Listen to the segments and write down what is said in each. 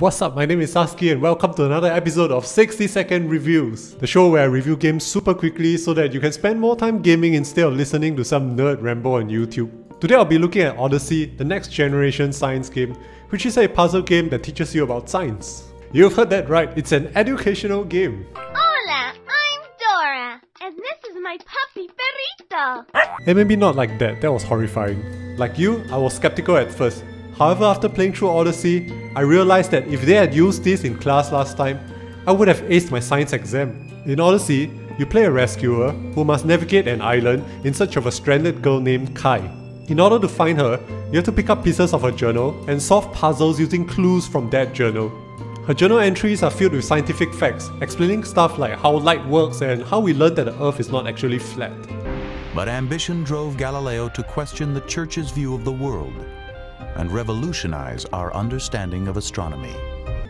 What's up, my name is Sasuke and welcome to another episode of 60-Second Reviews, the show where I review games super quickly so that you can spend more time gaming instead of listening to some nerd ramble on YouTube. Today I'll be looking at Odyssey, the next generation science game, which is a puzzle game that teaches you about science. You've heard that right, it's an educational game. Hola, I'm Dora, and this is my puppy Perrito. And maybe not like that, that was horrifying. Like you, I was skeptical at first. However, after playing through Odyssey, I realized that if they had used this in class last time, I would have aced my science exam. In Odyssey, you play a rescuer who must navigate an island in search of a stranded girl named Kai. In order to find her, you have to pick up pieces of her journal and solve puzzles using clues from that journal. Her journal entries are filled with scientific facts, explaining stuff like how light works and how we learned that the Earth is not actually flat. But ambition drove Galileo to question the Church's view of the world and revolutionize our understanding of astronomy.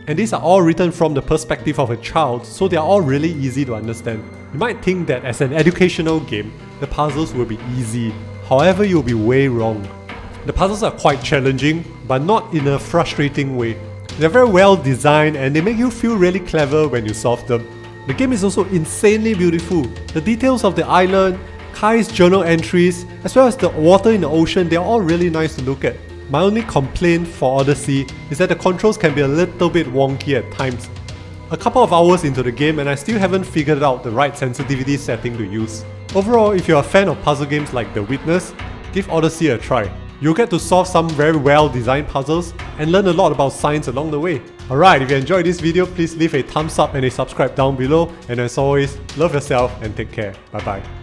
And these are all written from the perspective of a child, so they are all really easy to understand. You might think that as an educational game, the puzzles will be easy. However, you'll be way wrong. The puzzles are quite challenging, but not in a frustrating way. They're very well designed and they make you feel really clever when you solve them. The game is also insanely beautiful. The details of the island, Kai's journal entries, as well as the water in the ocean, they're all really nice to look at. My only complaint for Odyssey is that the controls can be a little bit wonky at times. A couple of hours into the game and I still haven't figured out the right sensitivity setting to use. Overall, if you're a fan of puzzle games like The Witness, give Odyssey a try. You'll get to solve some very well designed puzzles and learn a lot about science along the way. Alright, if you enjoyed this video, please leave a thumbs up and a subscribe down below, and as always, love yourself and take care. Bye bye.